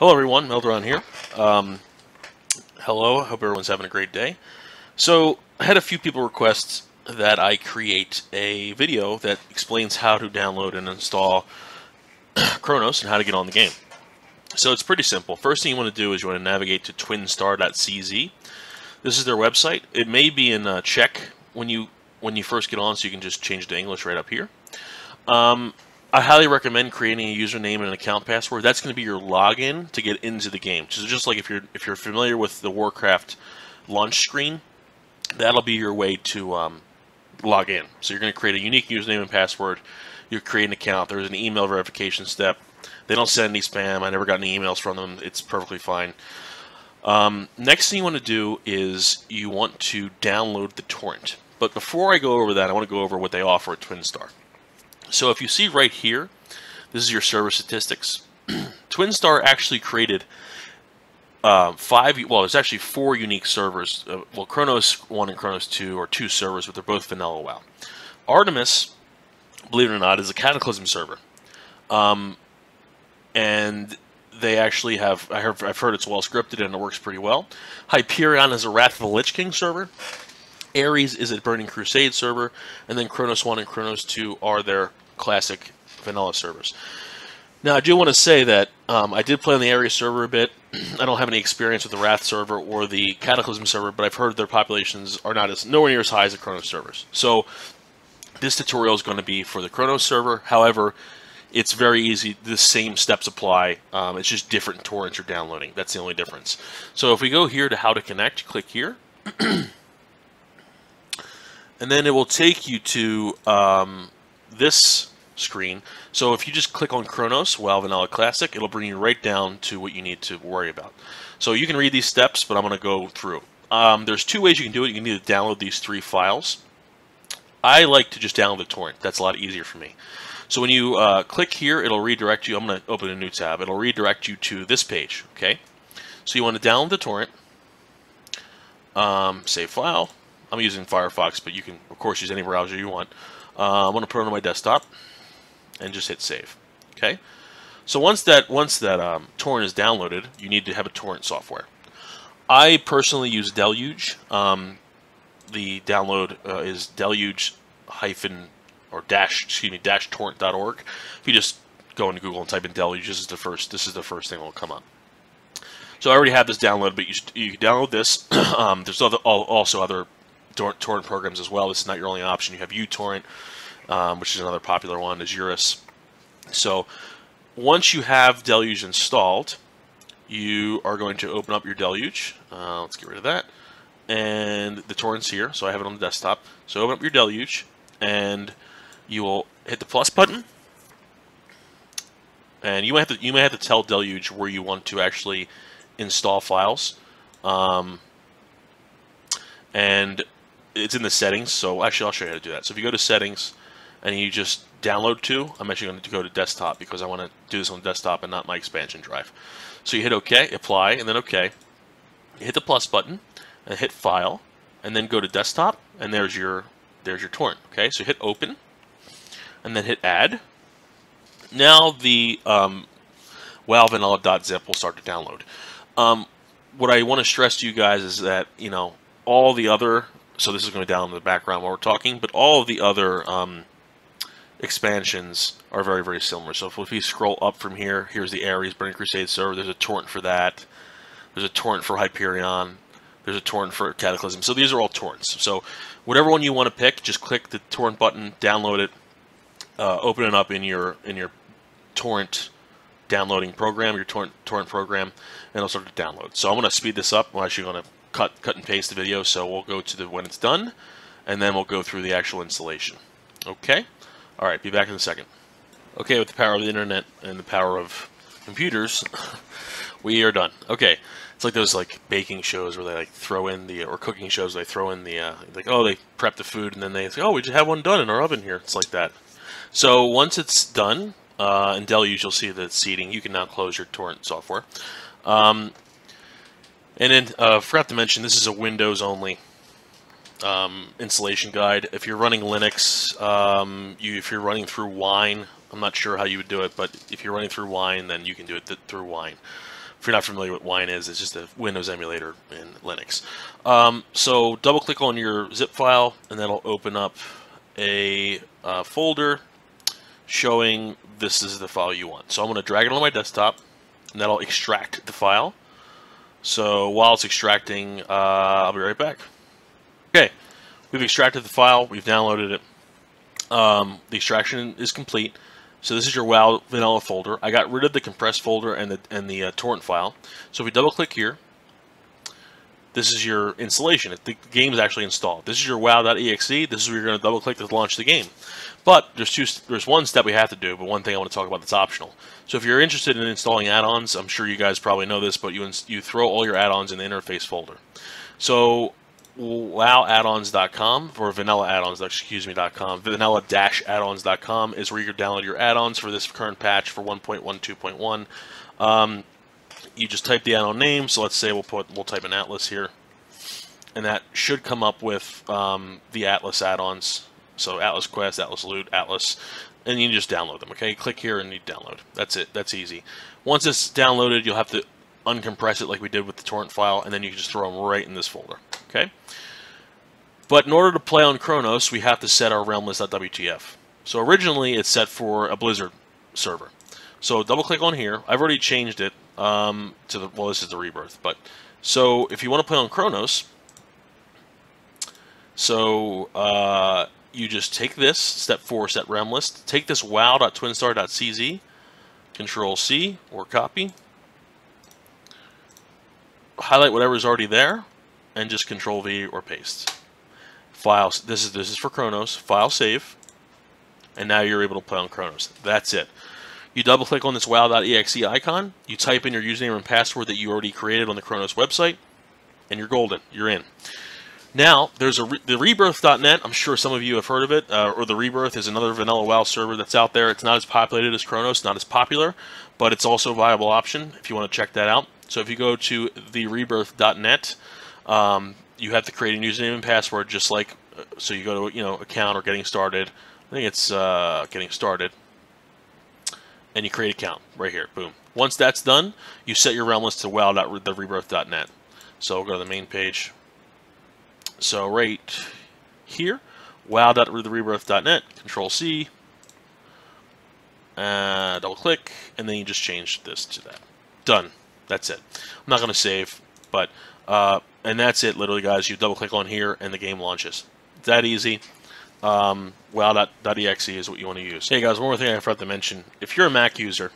Hello everyone, Meldron here. Hello, hope everyone's having a great day. So I had a few people request that I create a video that explains how to download and install Kronos and how to get on the game. So it's pretty simple. First thing you want to do is you want to navigate to twinstar.cz. This is their website. It may be in Czech when you first get on, so you can just change it to English right up here. I highly recommend creating a username and an account password. That's going to be your login to get into the game. So just like if you're familiar with the Warcraft launch screen, that'll be your way to log in. So you're going to create a unique username and password. You create an account. There's an email verification step. They don't send any spam. I never got any emails from them. It's perfectly fine. Next thing you want to do is you want to download the torrent. But before I go over that, I want to go over what they offer at TwinStar. So if you see right here, this is your server statistics. TwinStar actually created there's actually four unique servers. Well, Kronos 1 and Kronos 2 are two servers, but they're both vanilla WoW. Artemis, believe it or not, is a Cataclysm server. And they actually have, I've heard it's well scripted and it works pretty well. Hyperion is a Wrath of the Lich King server. Ares is a Burning Crusade server, and then Kronos 1 and Kronos 2 are their classic vanilla servers. Now, I do want to say that I did play on the Ares server a bit. I don't have any experience with the Wrath server or the Cataclysm server, but I've heard their populations are nowhere near as high as the Kronos servers. So this tutorial is going to be for the Kronos server. However, it's very easy. The same steps apply. It's just different torrents you're downloading. That's the only difference. So if we go here to how to connect, click here. And then it will take you to this screen. So if you just click on Kronos, WoW Vanilla Classic, it'll bring you right down to what you need to worry about. So you can read these steps, but I'm going to go through. There's two ways you can do it. You can either download these three files. I like to just download the torrent. That's a lot easier for me. So when you click here, it'll redirect you. I'm going to open a new tab. It'll redirect you to this page. Okay. So you want to download the torrent. Save file. I'm using Firefox, but you can, of course, use any browser you want. I'm going to put it on my desktop and just hit save. Okay. So once that torrent is downloaded, you need to have a torrent software. I personally use Deluge. The download is deluge-torrent.org. If you just go into Google and type in Deluge, this is the first thing that will come up. So I already have this downloaded, but you can download this. There's also other torrent programs as well. This is not your only option. You have uTorrent, which is another popular one, Azureus. So once you have Deluge installed, you are going to open up your Deluge. Let's get rid of that. And the torrent's here, so I have it on the desktop. So open up your Deluge, and you will hit the plus button. And you may have to tell Deluge where you want to actually install files. And it's in the settings, so actually I'll show you how to do that. So if you go to settings and you just download to, I'm actually going to go to desktop because I want to do this on desktop and not my expansion drive. So you hit OK, apply, and then OK. You hit the plus button and hit file, and then go to desktop, and there's your torrent. Okay, so hit open, and then hit add. Now the WoW vanilla.zip will start to download. What I want to stress to you guys is that, you know, all the other, so this is going to down in the background while we're talking, but all of the other expansions are very, very similar. So if we scroll up from here, here's the Ares Burning Crusade server. There's a torrent for that. There's a torrent for Hyperion. There's a torrent for Cataclysm. So these are all torrents. So whatever one you want to pick, just click the torrent button, download it, open it up in your torrent downloading program, your torrent program, and it'll start to download. So I'm going to speed this up. I'm actually going to cut and paste the video, so we'll go to when it's done, and then we'll go through the actual installation. Okay? All right, be back in a second. Okay, with the power of the internet and the power of computers, we are done. Okay, it's like those like baking shows where they like throw in the, or cooking shows, they throw in the, like, oh, they prep the food, and then they say, oh, we just have one done in our oven here. It's like that. So once it's done, in Deluge, you'll see the seeding. You can now close your torrent software. And then, forgot to mention, this is a Windows-only installation guide. If you're running Linux, if you're running through Wine, I'm not sure how you would do it, but if you're running through Wine, then you can do it through Wine. If you're not familiar with Wine is, it's just a Windows emulator in Linux. So double click on your zip file and that'll open up a folder showing this is the file you want. So I'm going to drag it on my desktop and that'll extract the file. So while it's extracting, I'll be right back. Okay, we've extracted the file, we've downloaded it. The extraction is complete. So this is your WoW vanilla folder. I got rid of the compressed folder and the torrent file. So if we double click here, this is your installation. The game is actually installed. This is your WoW.exe. This is where you're going to double click to launch the game. But there's one step we have to do, but one thing I want to talk about that's optional. So if you're interested in installing add-ons, I'm sure you guys probably know this, but you throw all your add-ons in the interface folder. So wowaddons.com or vanilla-addons.com is where you can download your add-ons for this current patch for 1.12.1. You just type the add-on name, so let's say we'll type an Atlas here, and that should come up with the Atlas add-ons. So Atlas Quest, Atlas Loot, Atlas, and you just download them. Okay, click here and you download. That's it. That's easy. Once it's downloaded, you'll have to uncompress it like we did with the torrent file, and then you can just throw them right in this folder. Okay. But in order to play on Kronos, we have to set our realmlist.wtf. So originally it's set for a Blizzard server. So double click on here. I've already changed it to the, well, this is the Rebirth, but so if you want to play on Kronos, so you just take this step 4, set realmlist, take this wow.twinstar.cz, Control C or copy, highlight whatever is already there, and just Control V or paste. Files. This is for Kronos. File save, and now you're able to play on Kronos. That's it. You double click on this wow.exe icon, you type in your username and password that you already created on the Kronos website, and you're golden, you're in. Now, there's the rebirth.net, I'm sure some of you have heard of it, or the Rebirth is another vanilla WoW server that's out there. It's not as populated as Kronos, not as popular, but it's also a viable option if you want to check that out. So if you go to the rebirth.net, you have to create a username and password just like, so you go to, account or getting started. I think it's getting started. And you create an account right here, boom. Once that's done, you set your realm list to wow.therebirth.net. So we'll go to the main page. So right here, wow.therebirth.net, Control C, double click, and then you just change this to that. Done, that's it. I'm not gonna save, but, and that's it literally, guys. You double click on here and the game launches. It's that easy. Wow.exe is what you want to use. Hey guys, one more thing I forgot to mention. If you're a Mac user,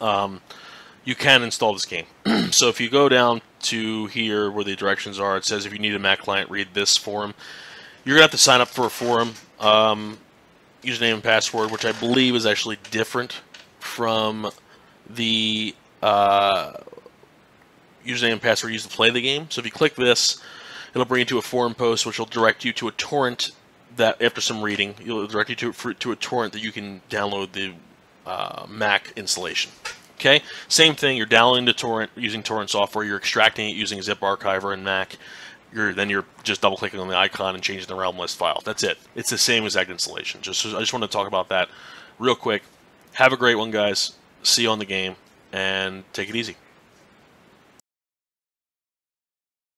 you can install this game. So if you go down to here where the directions are, it says if you need a Mac client, read this forum. You're gonna have to sign up for a forum, username and password, which I believe is actually different from the username and password used to play the game. So if you click this, it'll bring you to a forum post, which will direct you to a torrent that after some reading, you'll direct you to a torrent that you can download the Mac installation. Okay, same thing. You're downloading the torrent using torrent software. You're extracting it using Zip Archiver and Mac. Then you're just double clicking on the icon and changing the realm list file. That's it. It's the same exact installation. I just want to talk about that real quick. Have a great one, guys. See you on the game and take it easy.